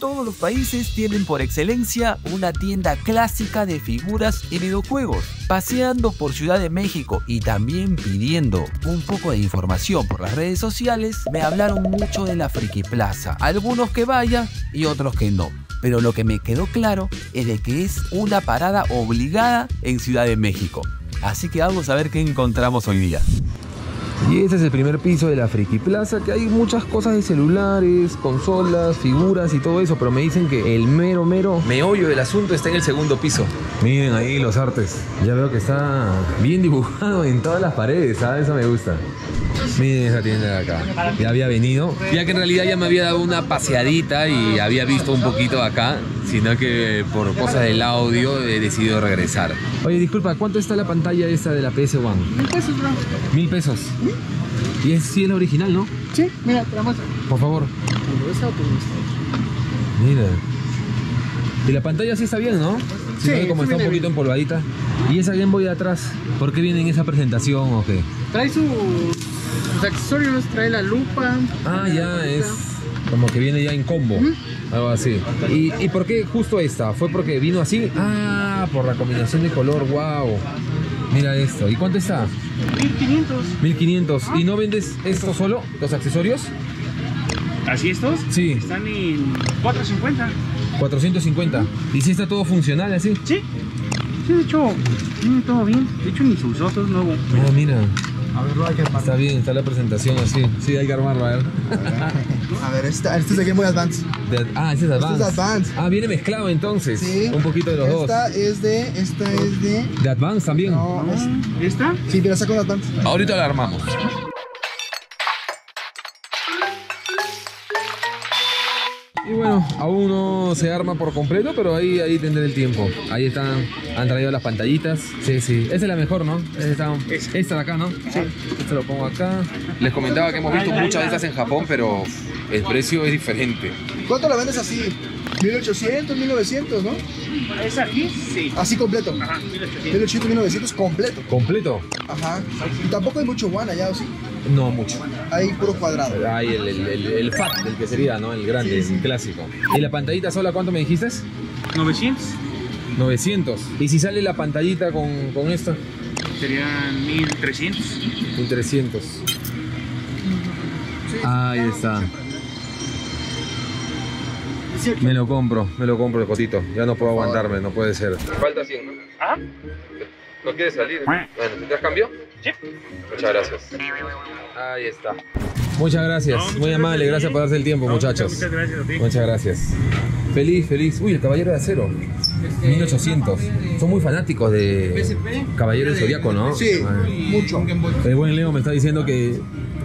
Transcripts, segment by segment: todos los países tienen por excelencia una tienda clásica de figuras y videojuegos. Paseando por Ciudad de México y también pidiendo un poco de información por las redes sociales, me hablaron mucho de la Friki Plaza. Algunos que vayan y otros que no. Pero lo que me quedó claro es de que es una parada obligada en Ciudad de México. Así que vamos a ver qué encontramos hoy día. Y este es el primer piso de la Friki Plaza, que hay muchas cosas de celulares, consolas, figuras y todo eso, pero me dicen que el mero meollo del asunto está en el segundo piso. Miren ahí los artes, ya veo que está bien dibujado en todas las paredes, ¿sabes? Eso me gusta. Miren esa tienda de acá, ya había venido, ya que en realidad ya me había dado una paseadita y había visto un poquito acá, sino que por cosas del audio he decidido regresar. Oye, disculpa, ¿cuánto está la pantalla esta de la PS One? 1000 pesos, bro. 1000 pesos. Y es sí, el original, ¿no? Sí, mira, te la muestro. Por favor. Mira. Y la pantalla sí está bien, ¿no? Sí, como está un poquito empolvadita. Y esa Game Boy de atrás, ¿por qué viene en esa presentación o qué? Trae sus accesorios, trae la lupa. Ah, ya, es como que viene ya en combo. Algo así. ¿Y por qué justo esta? ¿Fue porque vino así? Ah, por la combinación de color, wow. Mira esto. ¿Y cuánto está? 1500. 1500. ¿Y no vendes esto solo? ¿Los accesorios? ¿Así estos? Sí. Están en 450. 450. ¿Y si está todo funcional así? Sí. Sí, de hecho, todo bien. De hecho, ni sus otros nuevos. Ah, mira. A ver, hay que armarlo. Está bien, está la presentación así. Sí, hay que armarlo, a ver. A ver, este es el Game Boy Advance. Este es Advance. Este es Advance. Ah, viene mezclado entonces. Sí. Un poquito de los dos. Esta es de... ¿De Advance también? No, ¿esta? Sí, mira, saco de Advance. Ahorita la armamos. Y bueno, aún no se arma por completo, pero ahí tendré el tiempo. Ahí están, han traído las pantallitas. Sí, sí. Esta es la mejor, ¿no? Esta de acá, ¿no? Sí. Esta lo pongo acá. Les comentaba que hemos visto muchas de estas en Japón, pero el precio es diferente. ¿Cuánto la vendes así? 1800, 1900, ¿no? ¿Es aquí? Sí. Así completo. Ajá, 1800. 1800, 1900 completo. ¿Completo? Ajá. Y tampoco hay mucho guan allá, ¿o sí? No mucho. Hay puro cuadrado. Hay el fat, el que sería, ¿no? El grande, sí, sí. El clásico. ¿Y la pantallita sola cuánto me dijiste? 900. 900. ¿Y si sale la pantallita con esta? Serían 1300. 1300. Ahí está. Me lo compro el cotito. Ya no puedo aguantarme, no puede ser. Falta 100, ¿no? ¿Ah? ¿No quieres salir? Bueno, ¿te has cambiado? Sí. Muchas gracias. Ahí está. Muchas gracias. No, muy amable, gracias por darse el tiempo, muchachos. Muchas gracias a ti. Muchas gracias. Feliz. Uy, el Caballero de Acero. 1800. Son muy fanáticos de Caballero del Zodiaco, ¿no? Sí, mucho. El buen Leo me está diciendo que...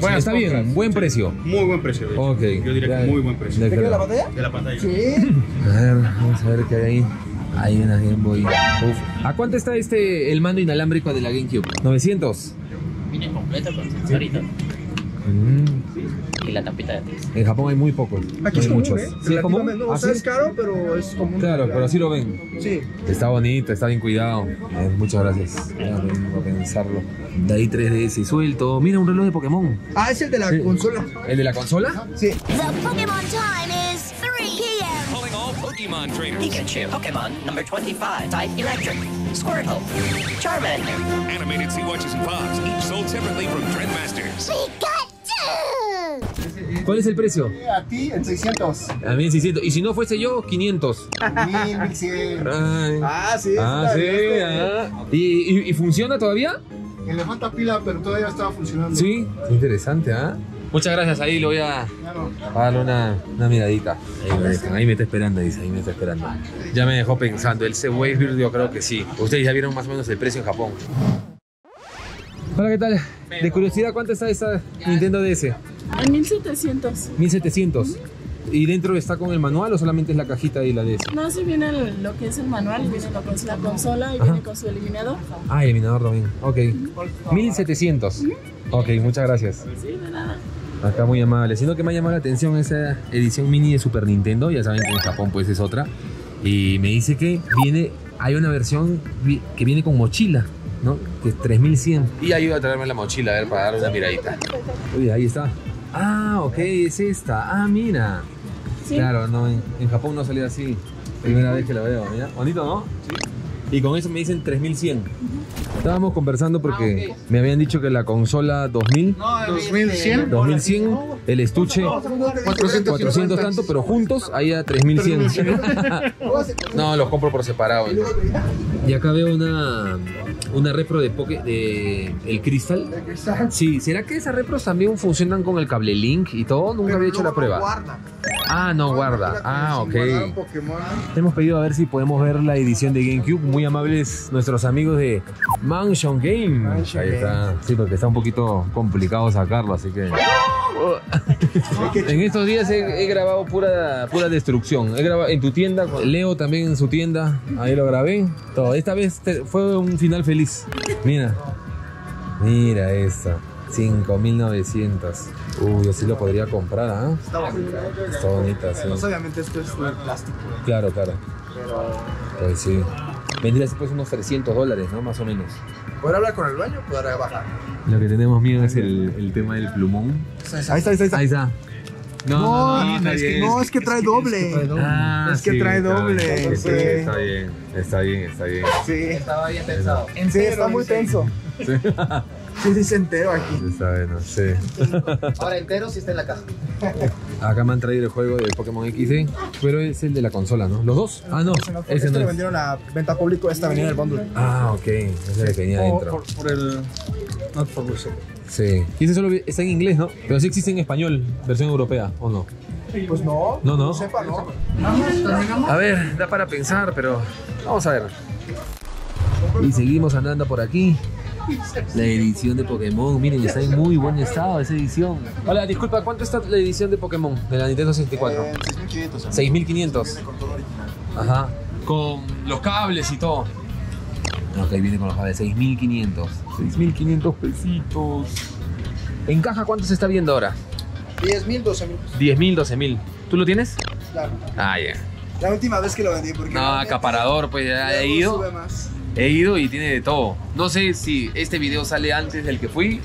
Bueno, está compras. Bien, buen precio. Muy buen precio. Ok. Yo diría que muy buen precio. ¿Te queda la pantalla? De la pantalla. Sí. A ver, vamos a ver qué hay ahí. Hay una Game Boy. Uf. ¿A cuánto está el mando inalámbrico de la GameCube? 900. Viene completo con sensor y todo. Y la tapita de atrás. En Japón hay muy pocos. Aquí hay muchos. Sí, es común. No, o sea, es caro, pero es común. Claro, pero así lo ven. Sí. Está bonito, está bien cuidado. Muchas gracias. Por pensarlo. De ahí 3DS suelto. Mira, un reloj de Pokémon. Ah, es el de la consola. ¿El de la consola? Sí. Pokemon trainers. Pikachu, Pokemon number 25, type electric, Squirtle, Charmander. Animated sea watches and pops, each sold separately from Trendmasters. Pikachu! ¿Cuál es el precio? A ti en 600. A mí en 600. Y si no fuese yo, 500. 1100. Sí. ¿Y funciona todavía? Le falta pila, pero todavía estaba funcionando. Sí, interesante, ¿ah? Muchas gracias, ahí lo voy a darle una miradita. Ahí me está esperando, dice, ahí me está esperando. Ya me dejó pensando, el C-Wave, yo creo que sí. Ustedes ya vieron más o menos el precio en Japón. Hola, ¿qué tal? De curiosidad, ¿cuánto está esta Nintendo DS? A 1700. 1700. ¿Y dentro está con el manual o solamente es la cajita y la DS? No, sí viene lo que es el manual, viene la consola y viene con su eliminador. Ah, eliminador también, ok. 1700. Ok, muchas gracias. Sí, de nada. Acá muy amable, sino que me ha llamado la atención esa edición mini de Super Nintendo. Ya saben que en Japón pues es otra. Y me dice que hay una versión que viene con mochila, ¿no? Que es 3100. Y ayuda a traerme la mochila, a ver, para darle una miradita. Uy, ahí está. Ah, ok, es esta. Ah, mira. Sí. Claro, no, en Japón no salió así. Primera vez que la veo, mira. Bonito, ¿no? Sí. Y con eso me dicen 3100. Estábamos conversando porque me habían dicho que la consola 2000. No, 2100. 2100, el estuche 400 tanto, pero juntos ahí a 3100. No, los compro por separado. Y acá veo una repro de Poké, de el Crystal. Sí, ¿será que esas repros también funcionan con el cable Link y todo? Nunca había hecho la prueba. Ah, no guarda. Ah, ok. Hemos pedido a ver si podemos ver la edición de GameCube. Muy amables nuestros amigos de Mansion Game. Ahí está. Sí, porque está un poquito complicado sacarlo, así que... En estos días he grabado pura destrucción. He grabado en tu tienda, Leo también en su tienda. Ahí lo grabé. Todo. Esta vez fue un final feliz. Mira. Mira esta. 5.900. Uy, yo sí lo podría comprar, ¿ah? ¿Eh? Está bonita. Está bonita, sí. Pues obviamente esto es plástico. Claro, claro. Pues sí. Vendrías después unos $300, ¿no? Más o menos. ¿Podrá hablar con el dueño o podrá bajar? Lo que tenemos miedo es el tema del plumón. Ahí está. No, es que trae doble. Es que trae doble. Está bien. Sí, estaba bien tensado. Sí, está muy tenso. Sí. Sí, dice entero aquí. Está bien, no sé. Ahora entero sí está en la caja. Acá me han traído el juego de Pokémon X, ¿eh? Pero es el de la consola, ¿no? ¿Los dos? Ah, no. Este no lo vendieron a venta público, esta venía en el bundle. Ah, ok. Esa le tenía dentro. Por el... Not for Russell. Sí. Y ese solo está en inglés, ¿no? Pero sí existe en español, versión europea, ¿o no? Pues no. No sepa, no. A ver, da para pensar, pero... Vamos a ver. Y seguimos andando por aquí. La edición de Pokémon, miren, está en muy buen estado esa edición. Hola, disculpa, ¿cuánto está la edición de Pokémon de la Nintendo 64? 6.500. Ajá, con los cables y todo. Ok, viene con los cables, 6.500. 6.500 pesitos. ¿En caja cuánto se está viendo ahora? 10.000, 12.000. 10.000, 12.000. ¿Tú lo tienes? Claro. Ah, ya. Yeah. La última vez que lo vendí porque... No, acaparador, pues ya he ido. He ido y tiene de todo. No sé si este video sale antes del que fui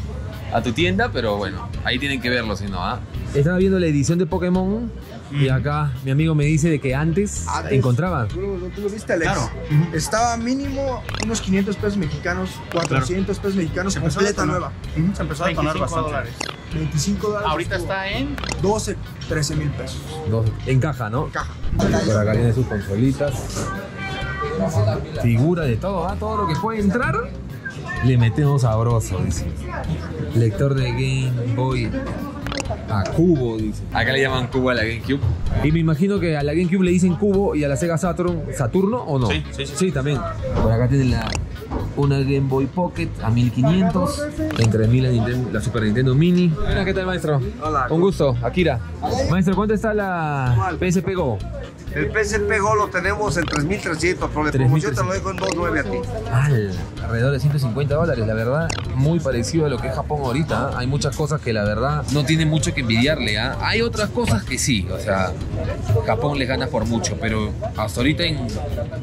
a tu tienda, pero bueno, ahí tienen que verlo, si no, ¿ah? Estaba viendo la edición de Pokémon y acá mi amigo me dice de que antes encontraba. ¿Tú lo viste, Alex? Claro. Estaba mínimo unos 500 pesos mexicanos, 400 pesos mexicanos, completa nueva. Se empezó a detonar bastante. $25. Ahorita está en 12, 13 mil pesos. En caja, ¿no? En caja. Por acá tiene sus consolitas. Figura de todo, ¿ah? Todo lo que puede entrar le metemos sabroso, dice. Lector de Game Boy a cubo, dice. Acá le llaman cubo a la GameCube. Y me imagino que a la GameCube le dicen cubo y a la Sega Saturno, ¿o no? Sí, también. Por acá tienen una Game Boy Pocket a 1500. En 3000 la Super Nintendo Mini. Mira, ¿qué tal, maestro? Hola. Un gusto, Akira. Maestro, ¿cuánto está la PSP Go? El PSP Go lo tenemos en 3.300, pero de promoción te lo dejo en 2.9 a ti. Alrededor de $150, la verdad, muy parecido a lo que es Japón ahorita. Hay muchas cosas que la verdad no tiene mucho que envidiarle. Hay otras cosas que sí, o sea, Japón les gana por mucho, pero hasta ahorita en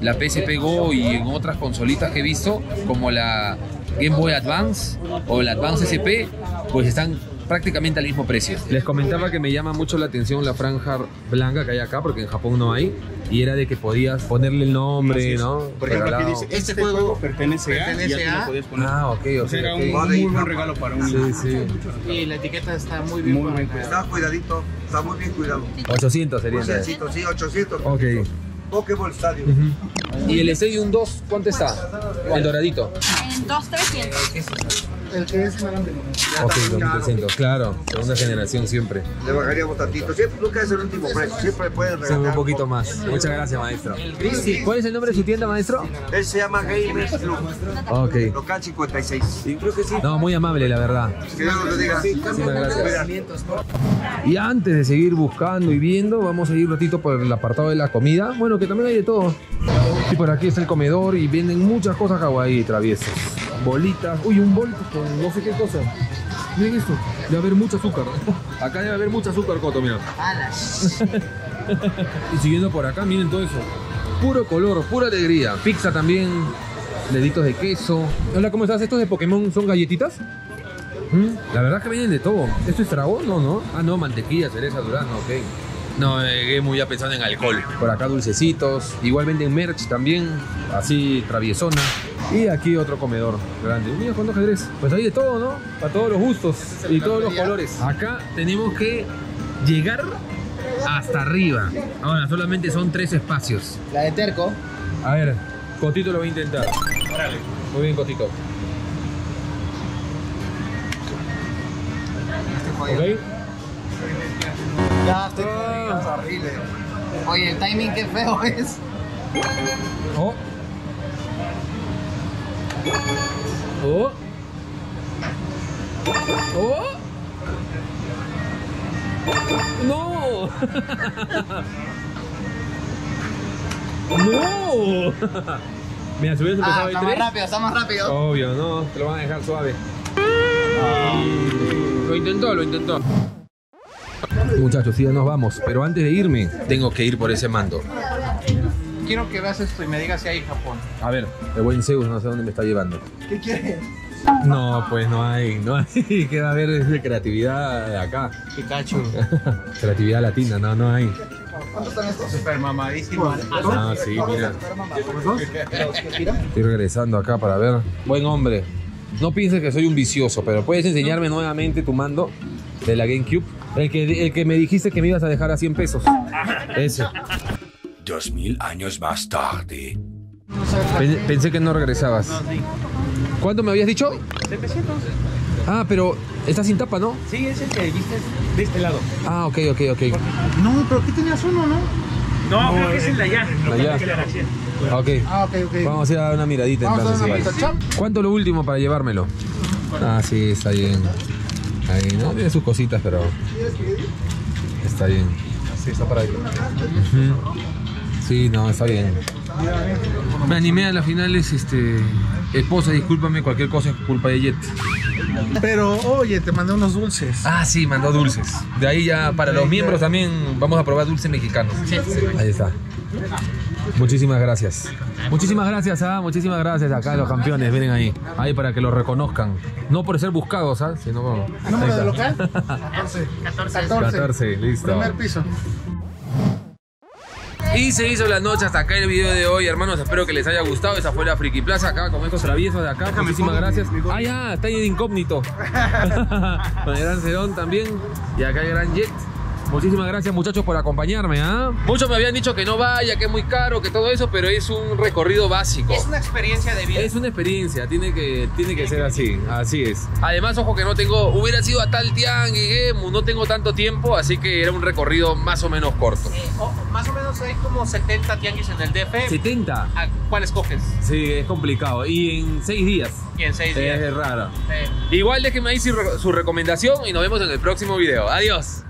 la PSP Go y en otras consolitas que he visto, como la Game Boy Advance o la Advance SP, pues están prácticamente al mismo precio. Les comentaba que me llama mucho la atención la franja blanca que hay acá, porque en Japón no hay, y era de que podías ponerle el nombre, ¿no? Por ejemplo, aquí dice, este juego pertenece a... Podías poner. Ah, ok, o sea, era un muy buen regalo para uno. Sí. Y la etiqueta está muy bien colocada. Está cuidadito, está muy bien cuidado. 800 sería. 800, sí, 800. Ok. Pokéball Stadium. ¿Y el Stadium 2 cuánto está? El doradito. En 2.300. El que es grande. Ok, 2.300, claro, segunda generación siempre. Le bajaríamos tantito, siempre, nunca es el último precio, siempre pueden regalar un poquito más. Muchas gracias, maestro. ¿Cuál es el nombre de su tienda, maestro? Él se llama Game Club. Ok. Local 56. Creo que sí. No, muy amable, la verdad. Que Dios lo diga. Muchas gracias. Y antes de seguir buscando y viendo, vamos a ir un ratito por el apartado de la comida. Bueno, que también hay de todo. Y por aquí está el comedor y venden muchas cosas kawaii, traviesos. Bolitas, uy, un bol con no sé qué cosa. Miren esto, debe haber mucho azúcar. Acá debe haber mucho azúcar, Coto, mira. Y siguiendo por acá, miren todo eso. Puro color, pura alegría. Pizza también, deditos de queso. Hola, ¿cómo estás? ¿Estos de Pokémon son galletitas? La verdad que vienen de todo. ¿Esto es trago? No. Ah, no, mantequilla, cereza, durazno, ok. No, Game Boy ya pensando en alcohol. Por acá dulcecitos, igual venden merch también, así traviesona. Y aquí otro comedor grande. Mira cuántos ajedrez. Pues hay de todo, ¿no? Para todos los gustos y todos los colores. Acá tenemos que llegar hasta arriba. Ahora solamente son 3 espacios. La de terco. A ver, Cotito lo voy a intentar. Órale. Muy bien, Cotito. Okay. Ya estoy horrible. Oye, el timing qué feo es. Oh. Oh. Oh. No. No. Mira, si hubieras empezado ahí tres. Está más rápido. Obvio, no, te lo van a dejar suave. Lo intentó. Muchachos, ya nos vamos, pero antes de irme, tengo que ir por ese mando. Quiero que veas esto y me digas si hay Japón. A ver, el buen Zeus no sé dónde me está llevando. ¿Qué quieres? No, pues no hay. ¿Qué va a haber de creatividad de acá? Pikachu. Creatividad latina, no hay. ¿Cuántos son estos? Super mamadísimos. Ah, sí, mira. Estoy regresando acá para ver. Buen hombre. No pienses que soy un vicioso, pero puedes enseñarme nuevamente tu mando de la GameCube. El que me dijiste que me ibas a dejar a 100 pesos. Ese. 2000 años más tarde. Pensé que no regresabas. ¿Cuánto me habías dicho? 700. Ah, pero está sin tapa, ¿no? Sí, es el que viste de este lado. Ah, ok. No, pero aquí tenías uno, ¿no? No, creo que es el de allá. Ok. Vamos a ir a dar una miradita. ¿Cuánto lo último para llevármelo? Ah, sí, está bien. Ahí, ¿no? Tiene sus cositas, pero está bien. Sí, está para ahí. Sí, no, está bien. Me animé a las finales, esposa, discúlpame, cualquier cosa es culpa de Jet. Pero, oye, te mandé unos dulces. Ah, sí, mandó dulces. De ahí ya, para los miembros también, vamos a probar dulces mexicanos. Sí. Ahí está. Muchísimas gracias. Muchísimas gracias acá a los campeones, miren ahí. Ahí para que los reconozcan. No por ser buscados, ¿ah? Sino como... ¿Número de local? 14, listo. Primer piso. Y se hizo la noche, hasta acá el video de hoy, hermanos. Espero que les haya gustado. Esa fue la Friki Plaza acá con estos traviesos de acá. Déjame, muchísimas gracias. Ah, ya, está ahí de incógnito. Con el gran Cerón también. Y acá el gran Jet. Muchísimas gracias, muchachos, por acompañarme, ¿ah? Muchos me habían dicho que no vaya, que es muy caro, que todo eso, pero es un recorrido básico. Es una experiencia de vida. Es una experiencia, tiene que ser así, así es. Además, ojo que no tengo, hubiera sido a tal tianguis, no tengo tanto tiempo, así que era un recorrido más o menos corto. Sí, más o menos hay como 70 tianguis en el DF. ¿70? ¿A cuál escoges? Sí, es complicado. Y en 6 días. Y en 6 días. Es raro. Sí. Igual déjenme ahí su recomendación y nos vemos en el próximo video. Adiós.